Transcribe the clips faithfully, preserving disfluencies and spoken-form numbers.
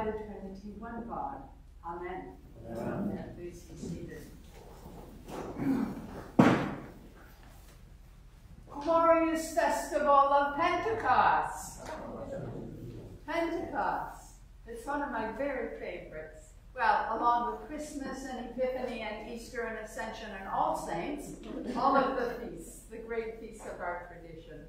by the Trinity, one God. Amen. Amen. Amen. Please be seated. Glorious festival of Pentecost. Pentecost. It's one of my very favorites. Well, along with Christmas and Epiphany and Easter and Ascension and All Saints, all of the feasts, the great feasts of our tradition.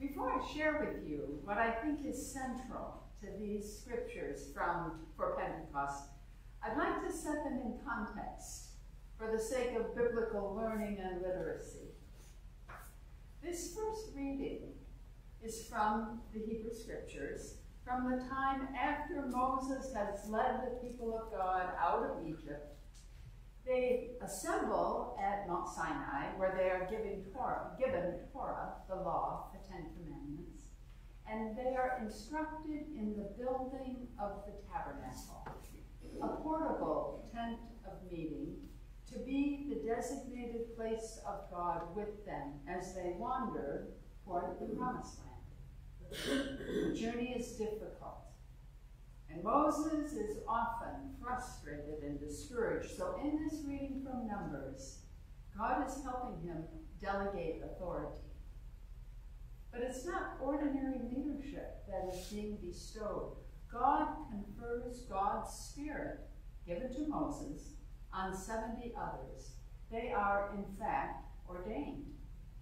Before I share with you what I think is central to these scriptures from for Pentecost, I'd like to set them in context for the sake of biblical learning and literacy. This first reading is from the Hebrew Scriptures, from the time after Moses has led the people of God out of Egypt. They assemble at Mount Sinai, where they are given Torah, given Torah, the law, the Ten Commandments, and they are instructed in the building of the tabernacle, a portable tent of meeting, to be the designated place of God with them as they wander toward the Promised Land. The journey is difficult, and Moses is often frustrated and discouraged. So in this reading from Numbers, God is helping him delegate authority. But it's not ordinary leadership that is being bestowed. God confers God's Spirit, given to Moses, on seventy others. They are, in fact, ordained.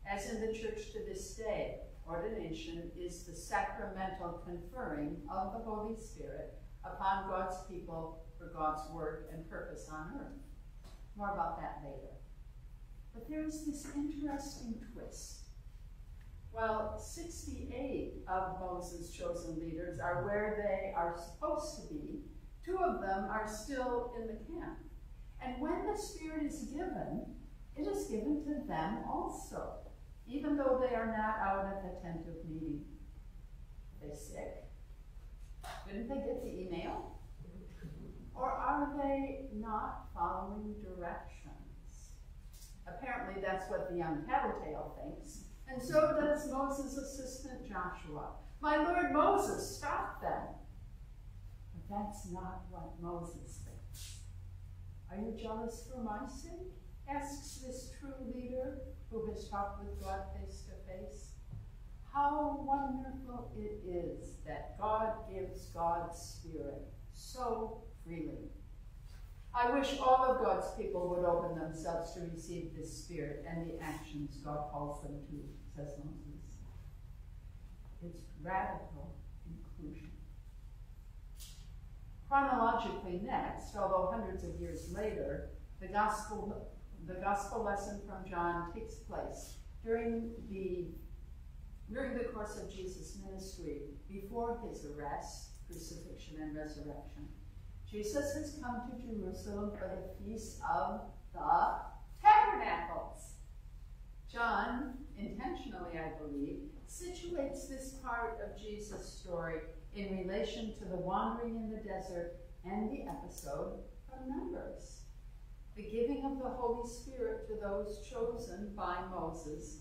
As in the church to this day, ordination is the sacramental conferring of the Holy Spirit upon God's people for God's work and purpose on earth. More about that later. But there is this interesting twist. While sixty-eight of Moses' chosen leaders are where they are supposed to be, two of them are still in the camp. And when the Spirit is given, it is given to them also, even though they are not out at the tent of meeting. Are they sick? Didn't they get the email? Or are they not following directions? Apparently that's what the young tattletale thinks, and so does Moses' assistant Joshua. My Lord Moses, stop them. But that's not what Moses thinks. Are you jealous for my sake? Asks this true leader who has talked with God face to face. How wonderful it is that God gives God's Spirit so freely. I wish all of God's people would open themselves to receive this Spirit and the actions God calls them to, says Moses. It's radical inclusion. Chronologically next, although hundreds of years later, the gospel, the gospel lesson from John takes place during the, during the course of Jesus' ministry, before his arrest, crucifixion, and resurrection. Jesus has come to Jerusalem for the Feast of the Tabernacles. John, intentionally, I believe, situates this part of Jesus' story in relation to the wandering in the desert and the episode from Numbers, the giving of the Holy Spirit to those chosen by Moses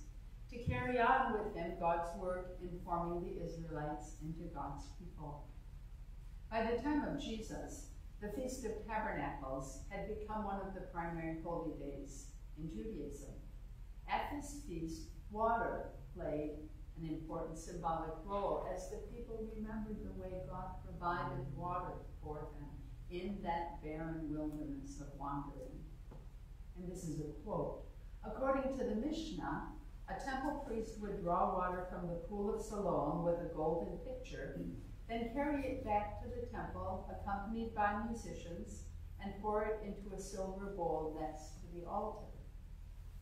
to carry on with him God's work in forming the Israelites into God's people. By the time of Jesus, the Feast of Tabernacles had become one of the primary holy days in Judaism. At this feast, water played an important symbolic role as the people remembered the way God provided water for them in that barren wilderness of wandering. And this is a quote. According to the Mishnah, a temple priest would draw water from the Pool of Siloam with a golden pitcher, then carry it back to the temple accompanied by musicians and pour it into a silver bowl next to the altar.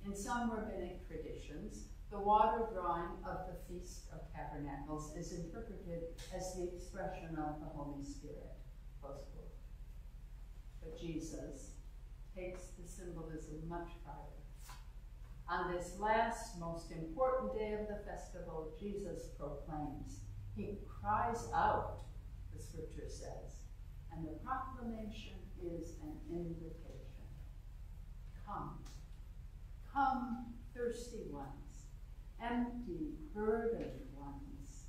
In some rabbinic traditions, the water drawing of the Feast of Tabernacles is interpreted as the expression of the Holy Spirit. Close quote. But Jesus takes the symbolism much farther. On this last, most important day of the festival, Jesus proclaims. He cries out, the scripture says, and the proclamation is an invitation. Come, come, thirsty ones. Empty, burdened ones,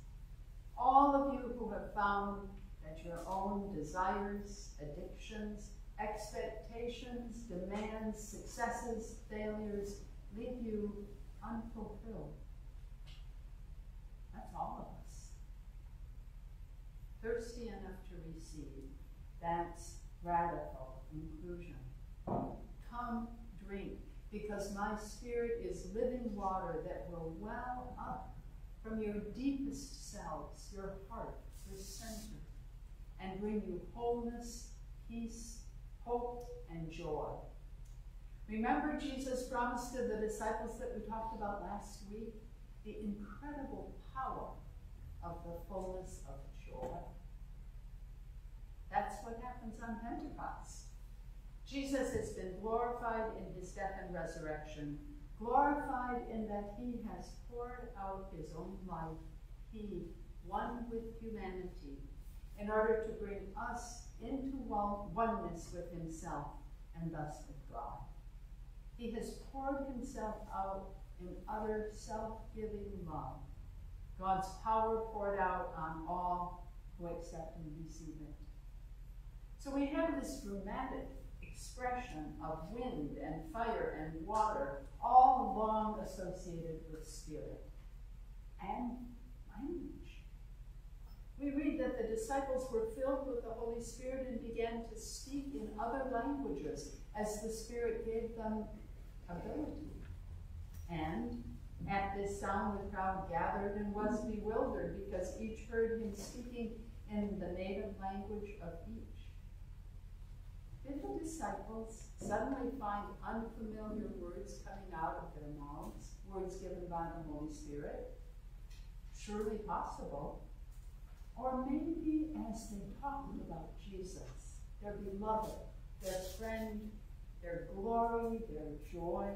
all of you who have found at your own desires, addictions, expectations, demands, successes, failures, leave you unfulfilled. That's all of us. Thirsty enough to receive, that's radical inclusion. Come drink, because my spirit is living water that will well up from your deepest selves, your heart, your center, and bring you wholeness, peace, hope, and joy. Remember, Jesus promised to the disciples that we talked about last week the incredible power of the fullness of joy. That's what happens on Pentecost. Jesus has been glorified in his death and resurrection, glorified in that he has poured out his own life, he, one with humanity, in order to bring us into oneness with himself and thus with God. He has poured himself out in utter self-giving love, God's power poured out on all who accept and receive it. So we have this dramatic expression of wind and fire and water, all long associated with spirit and language. We read that the disciples were filled with the Holy Spirit and began to speak in other languages as the Spirit gave them ability. And at this sound, the crowd gathered and was bewildered because each heard him speaking in the native language of each. Did the disciples suddenly find unfamiliar words coming out of their mouths, words given by the Holy Spirit? Surely possible. Or maybe as they talked about Jesus, their beloved, their friend, their glory, their joy,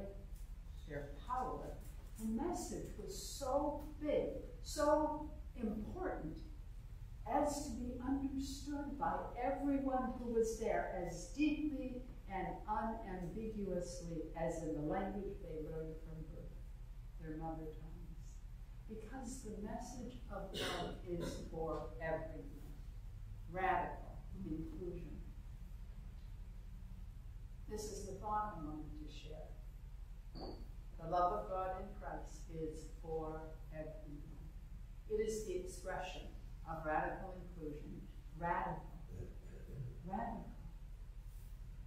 their power, the message was so big, so important, as to be understood by everyone who was there as deeply and unambiguously as in the language they learned from birth, their mother tongues. Because the message of love is for everyone. Radical inclusion. This is the thought I wanted to share. The love of God in Christ is for everyone. It is the expression of radical inclusion, radical, radical,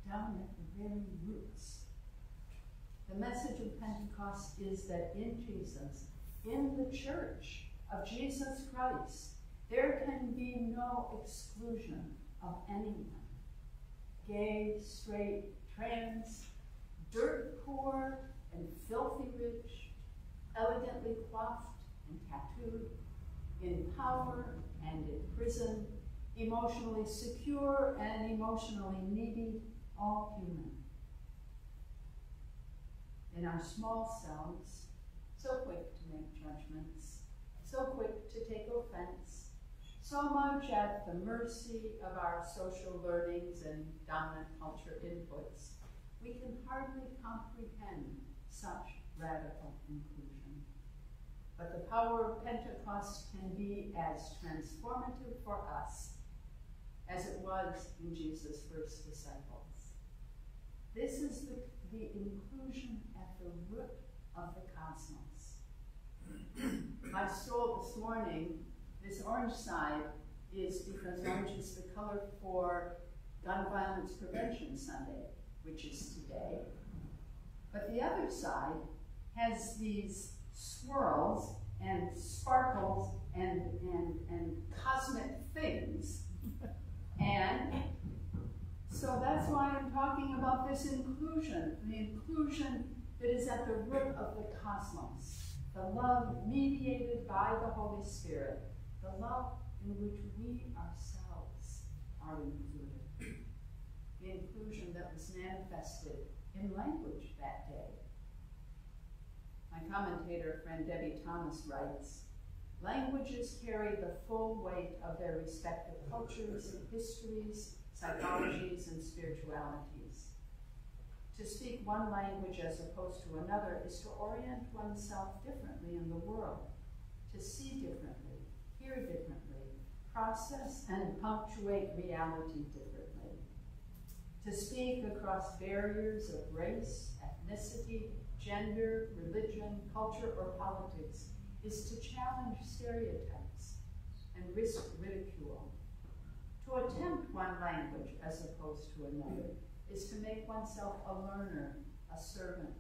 down at the very roots. The message of Pentecost is that in Jesus, in the church of Jesus Christ, there can be no exclusion of anyone. Gay, straight, trans, dirt poor and filthy rich, elegantly coiffed and tattooed, in power and in prison, emotionally secure and emotionally needy, all human. In our small selves, so quick to make judgments, so quick to take offense, so much at the mercy of our social learnings and dominant culture inputs, we can hardly comprehend such radical inclusion. But the power of Pentecost can be as transformative for us as it was in Jesus' first disciples. This is the, the inclusion at the root of the cosmos. My soul this morning, this orange side, is because orange is the color for Gun Violence Prevention Sunday, which is today. But the other side has these swirls and sparkles and, and, and cosmic things. And so that's why I'm talking about this inclusion, the inclusion that is at the root of the cosmos, the love mediated by the Holy Spirit, the love in which we ourselves are included, the inclusion that was manifested in language that day. My commentator friend Debbie Thomas writes, languages carry the full weight of their respective cultures, histories, psychologies, and spiritualities. To speak one language as opposed to another is to orient oneself differently in the world, to see differently, hear differently, process and punctuate reality differently, to speak across barriers of race, ethnicity, gender, religion, culture, or politics is to challenge stereotypes and risk ridicule. To attempt one language as opposed to another is to make oneself a learner, a servant,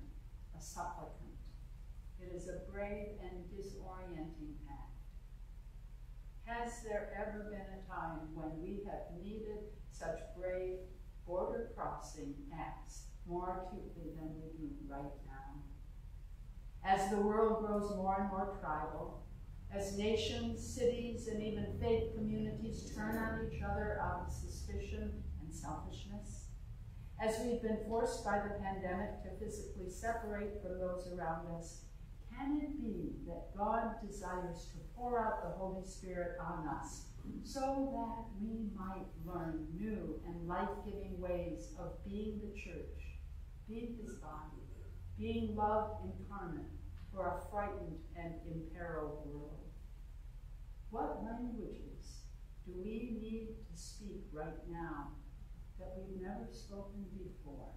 a supplicant. It is a brave and disorienting act. Has there ever been a time when we have needed such brave border crossing acts more acutely than we do right now? As the world grows more and more tribal, as nations, cities, and even faith communities turn on each other out of suspicion and selfishness, as we've been forced by the pandemic to physically separate from those around us, can it be that God desires to pour out the Holy Spirit on us so that we might learn new and life-giving ways of being the church, being his body, being love incarnate for a frightened and imperiled world? What languages do we need to speak right now that we've never spoken before?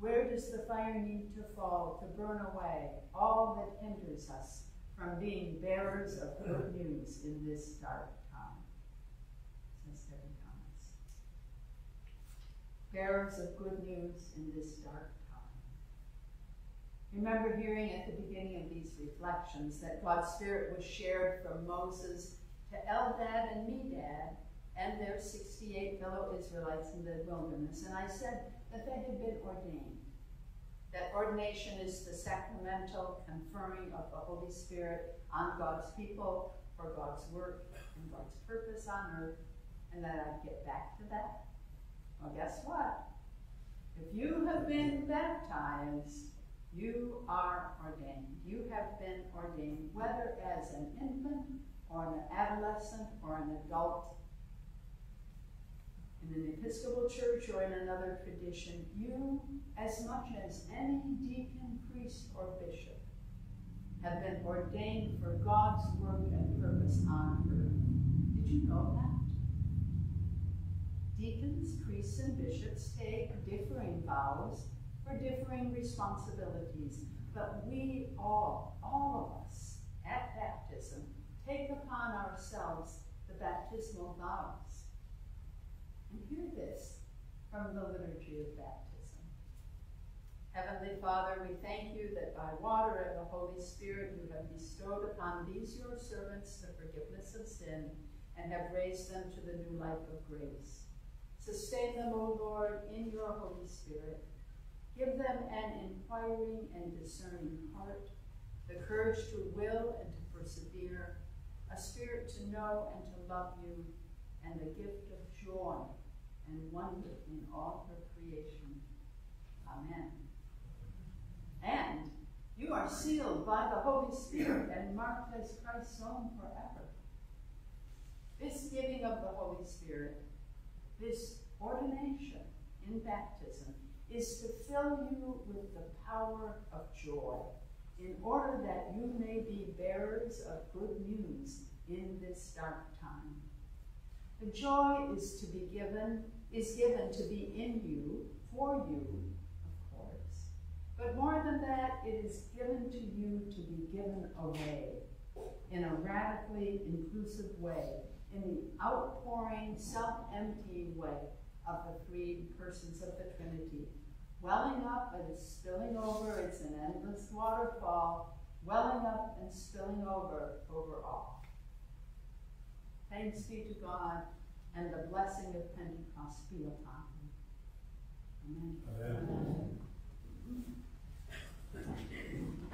Where does the fire need to fall to burn away all that hinders us from being bearers of good news in this dark time? Says Debbie Thomas. Bearers of good news in this dark time. Remember hearing at the beginning of these reflections that God's Spirit was shared from Moses to Eldad and Medad and their sixty-eight fellow Israelites in the wilderness, and I said that they had been ordained, that ordination is the sacramental conferring of the Holy Spirit on God's people for God's work and God's purpose on earth, and that I'd get back to that. Well, guess what? If you have been baptized, you are ordained. You have been ordained, whether as an infant or an adolescent or an adult, in an Episcopal church or in another tradition, you, as much as any deacon, priest, or bishop, have been ordained for God's work and purpose on earth. Did you know that? Deacons, priests, and bishops take differing vows for differing responsibilities, but we all, all of us, at baptism, take upon ourselves the baptismal vows. And hear this from the liturgy of baptism. Heavenly Father, we thank you that by water and the Holy Spirit you have bestowed upon these your servants the forgiveness of sin and have raised them to the new life of grace. Sustain them, O Lord, in your Holy Spirit. Give them an inquiring and discerning heart, the courage to will and to persevere, a spirit to know and to love you, and the gift of joy and wonder in all her creation. Amen. And you are sealed by the Holy Spirit and marked as Christ's own forever. This giving of the Holy Spirit, this ordination in baptism, is to fill you with the power of joy in order that you may be bearers of good news in this dark time. The joy is to be given, is given to be in you, for you, of course. But more than that, it is given to you to be given away in a radically inclusive way, in the outpouring, self-emptying way of the three persons of the Trinity, welling up and spilling over. It's an endless waterfall, welling up and spilling over, over all. Thanks be to God, and the blessing of Pentecost be upon you. Amen. Amen. Amen.